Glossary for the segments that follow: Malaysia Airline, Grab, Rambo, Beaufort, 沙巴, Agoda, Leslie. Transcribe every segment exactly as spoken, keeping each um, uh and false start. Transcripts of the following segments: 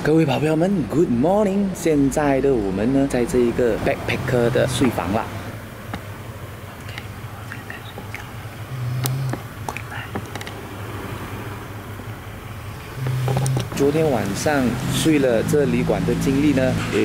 各位跑票们 ，Good morning！ 现在的我们呢，在这一个 backpacker 的睡房啦。昨天晚上睡了这旅馆的经历呢，呃，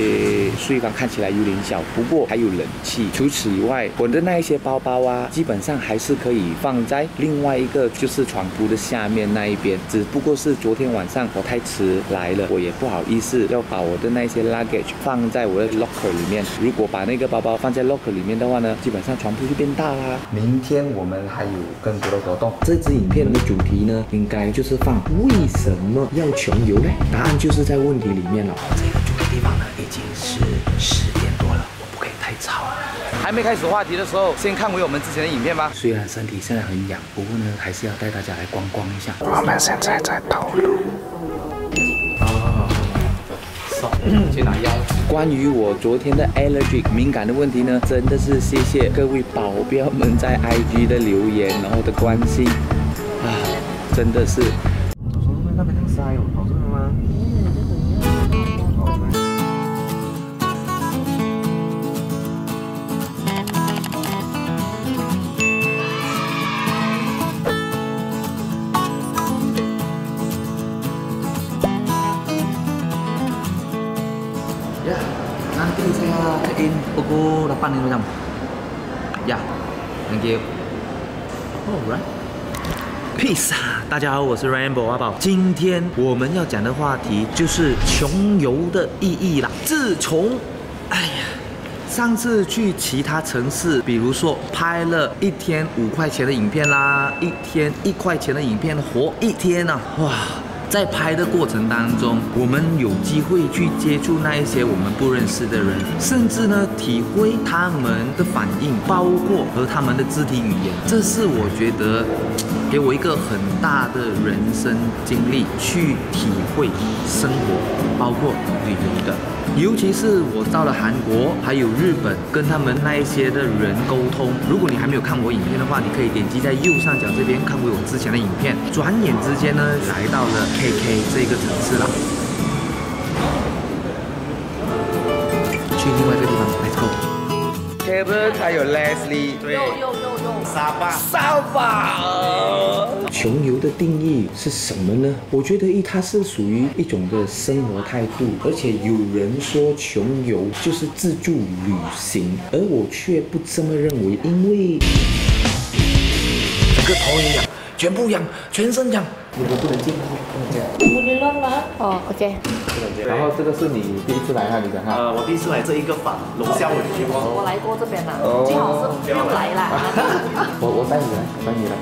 睡房看起来有点小，不过还有冷气。除此以外，我的那一些包包啊，基本上还是可以放在另外一个就是床铺的下面那一边。只不过是昨天晚上我太迟来了，我也不好意思要把我的那些 luggage 放在我的 locker 里面。如果把那个包包放在 locker 里面的话呢，基本上床铺就变大啦。明天我们还有更多的活动。这支影片的主题呢，应该就是放为什么要穷。 有嘞，答案就是在问题里面了。这个住的地方呢，已经是十点多了，我不可以太吵了。还没开始话题的时候，先看回我们之前的影片吧。虽然身体现在很痒，不过呢，还是要带大家来逛逛一下。我们现在在道路。哦，走，去拿药。关于我昨天的 allergic 敏感的问题呢，真的是谢谢各位保镖们在 I G 的留言，然后的关心啊，真的是。 Ya, nanti saya check in pukul lapan ni macam. Ya, thank you. Alright. Peace 大家好，我是 Rambo 阿宝。今天我们要讲的话题就是穷游的意义啦。自从，哎呀，上次去其他城市，比如说拍了一天五块钱的影片啦，一天一块钱的影片，活一天啊，哇！ 在拍的过程当中，我们有机会去接触那一些我们不认识的人，甚至呢体会他们的反应，包括和他们的肢体语言。这是我觉得给我一个很大的人生经历，去体会生活，包括旅游的。尤其是我到了韩国，还有日本，跟他们那一些的人沟通。如果你还没有看我影片的话，你可以点击在右上角这边看回我之前的影片。转眼之间呢，来到了 K K 这个城市啦，去另外一个地方 ，Let's go。Kevin 还有 Leslie， 对，有有有有，沙巴，沙巴。穷游的定义是什么呢？我觉得一，它是属于一种的生活态度，而且有人说穷游就是自助旅行，而我却不这么认为，因为整个头也痒，全部痒，全身痒。 你们不能进，不能进。我觉得吗？哦 ，OK。然后这个是你第一次来哈，你讲哈。呃，我第一次来这一个房，楼下我去过。我来过这边啦，最好是不要来啦。我我带你来，我带你来。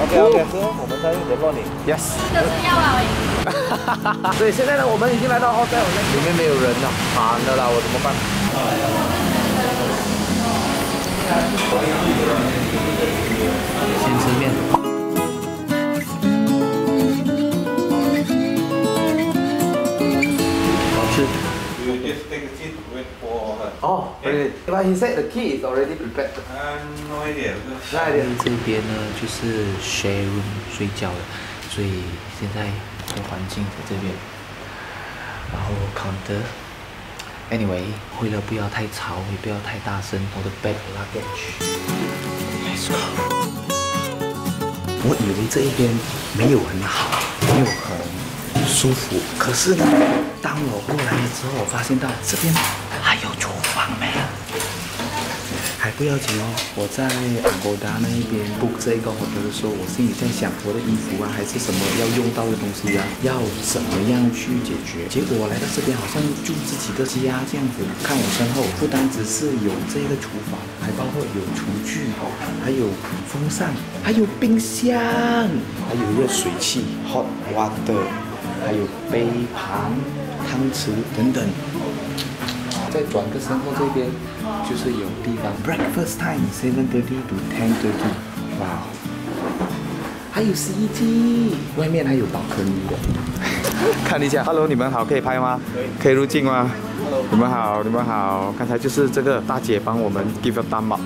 OK OK， 之后我们再联络你。Yes。这个是要啊喂。哈哈哈哈。所以现在呢，我们已经来到 hotel 里面没有人了，惨的啦，我怎么办？先吃面。 哦，对，对 ，But he said the key is already prepared. 嗯，那一点，那一点。这边呢就是 share room 睡觉的，所以现在的环境在这边。然后 counter。Anyway， 为了不要太吵，也不要太大声，我的 bag luggage。Let's go。我以为这一边没有很好，没有很舒服，可是呢，当我过来了之后，我发现到这边。 还有厨房没？还不要紧哦。我在阿哥达那一边 book 这个 hotel 的时候，我心里在想，我的衣服啊，还是什么要用到的东西啊，要怎么样去解决？结果我来到这边，好像住自己的家这样子。看我身后，不单只是有这个厨房，还包括有厨具，还有风扇，还有冰箱，还有热水器 hot water， 还有杯盘、汤匙等等。 再转个身后这边，就是有地方 breakfast time seven thirty to ten thirty， 哇！还有洗衣机，外面还有保温的。看一下 ，Hello， 你们好，可以拍吗？可以，可以入镜吗？ Hello， 你们好，你们好。刚才就是这个大姐帮我们 give a thumb up。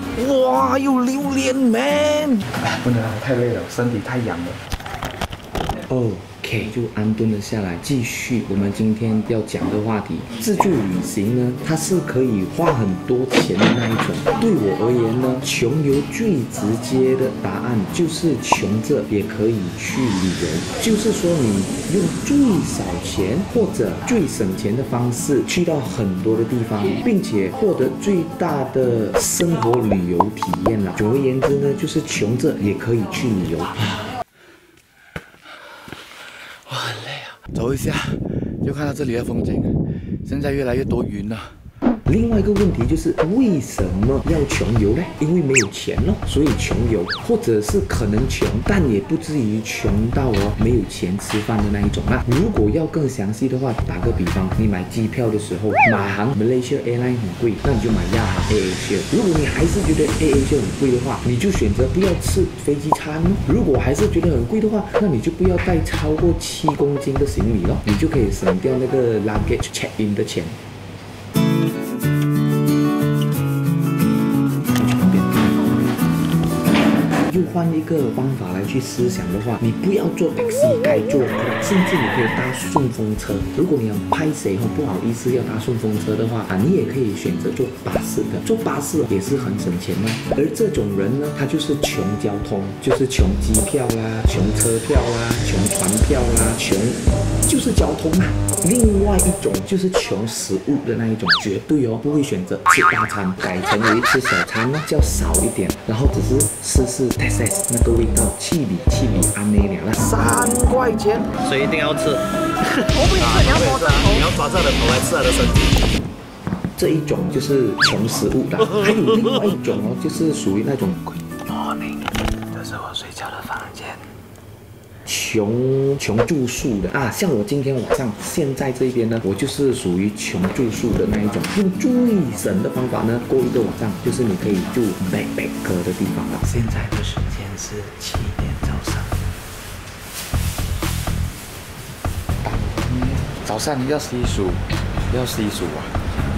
哇，还有榴莲 man！ 不能，太累了，身体太痒了。哦。K 就安顿了下来，继续我们今天要讲的话题。自助旅行呢，它是可以花很多钱的那一种。对我而言呢，穷游最直接的答案就是穷着也可以去旅游，就是说你用最少钱或者最省钱的方式去到很多的地方，并且获得最大的生活旅游体验啦。总而言之呢，就是穷着也可以去旅游。 走一下，就看到这里的风景。现在越来越多云了。另外一个问题就是，为什么要穷游呢？因为没有钱咯，所以穷游，或者是可能穷，但也不至于穷到哦没有钱吃饭的那一种啦。如果要更详细的话，打个比方，你买机票的时候，马航 Malaysia Airline 很贵，那你就买亚航 A A Share。如果你还是觉得 A A Share 很贵的话，你就选择不要吃飞机餐咯。如果还是觉得很贵的话，那你就不要带超过七公斤的行李咯，你就可以省掉那个 luggage check in 的钱。 换一个方法来去思想的话，你不要坐 taxi， 改坐 Grab， 甚至你可以搭顺风车。如果你要拍谁不好意思要搭顺风车的话啊，你也可以选择坐巴士的，坐巴士也是很省钱的。而这种人呢，他就是穷交通，就是穷机票啦、穷车票啦、穷船票啦、穷就是交通啦。另外一种就是穷食物的那一种，绝对哦不会选择吃大餐，改成为吃小餐呢，较少一点，然后只是试试 test。 那个味道，气里气里安内了，三块钱，所以一定要吃。我不吃，你要摸着，你要抓着的头来吃它的身体。这一种就是穷食物的，还有另外一种哦，就是属于那种。Good morning， 这是我睡觉的房间。穷穷住宿的啊，像我今天晚上现在这边呢，我就是属于穷住宿的那一种。用最省的方法呢，过一个晚上，就是你可以住背背客的地方了。现在的时间是七点早上。早上要洗漱，要洗漱啊。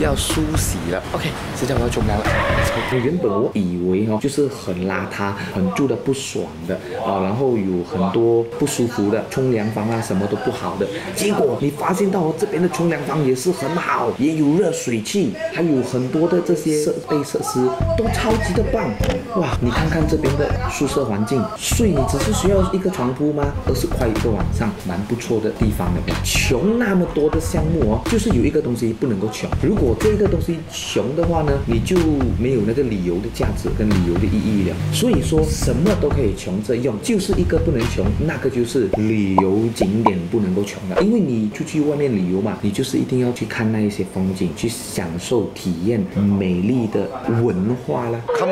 要梳洗了 ，OK， 现在我要冲凉了。原本我以为哦，就是很邋遢、很住的不爽的啊、哦，然后有很多不舒服的冲凉房啊，什么都不好的。结果你发现到哦，这边的冲凉房也是很好，也有热水器，还有很多的这些设备设施都超级的棒。哇，你看看这边的宿舍环境，睡你只是需要一个床铺吗？二十块一个晚上，蛮不错的地方的。穷那么多的项目哦，就是有一个东西不能够穷，如果 这个东西穷的话呢，你就没有那个旅游的价值跟旅游的意义了。所以说什么都可以穷着用，就是一个不能穷，那个就是旅游景点不能够穷的。因为你出去外面旅游嘛，你就是一定要去看那一些风景，去享受体验美丽的文化啦。有人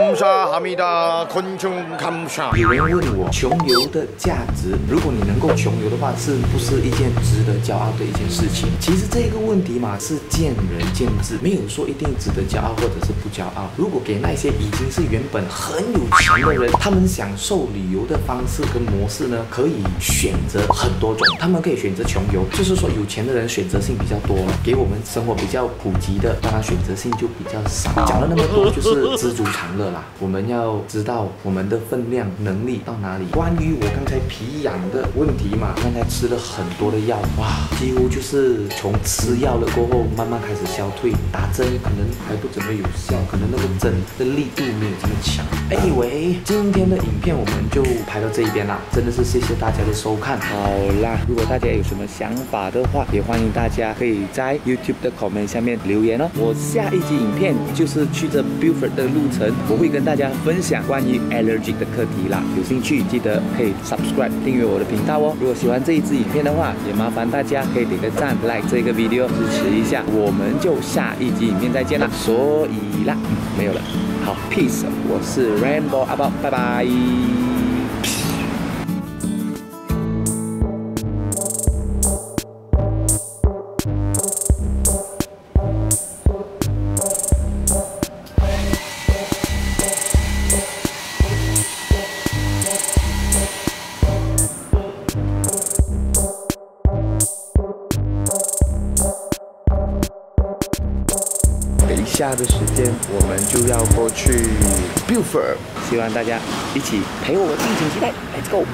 问我穷游的价值，如果你能够穷游的话，是不是一件值得骄傲的一件事情？其实这个问题嘛，是见仁见智。 没有说一定值得骄傲或者是不骄傲。如果给那些已经是原本很有钱的人，他们享受旅游的方式跟模式呢，可以选择很多种。他们可以选择穷游，就是说有钱的人选择性比较多，给我们生活比较普及的，当然选择性就比较少。讲了那么多，就是知足常乐啦。我们要知道我们的分量、能力到哪里。关于我刚才皮痒的问题嘛，刚才吃了很多的药，哇，几乎就是从吃药了过后慢慢开始消退。 打针可能还不怎么有效，可能那个针的力度没有这么强。Anyway， 今天的影片我们就拍到这一边啦，真的是谢谢大家的收看。好啦，如果大家有什么想法的话，也欢迎大家可以在 YouTube 的 comment 下面留言哦。我下一集影片就是去这 Beaufort 的路程，我会跟大家分享关于 allergic 的课题啦。有兴趣记得可以 subscribe 订阅我的频道哦。如果喜欢这一支影片的话，也麻烦大家可以点个赞 ，like 这个 video 支持一下。我们就下。 下一集影片再见啦，所以啦，没有了。好 ，peace， 我是 Rainbow 阿包，拜拜。下的时间我们就要过去 Beaufort， 希望大家一起陪我，敬请期待 ，Let's go。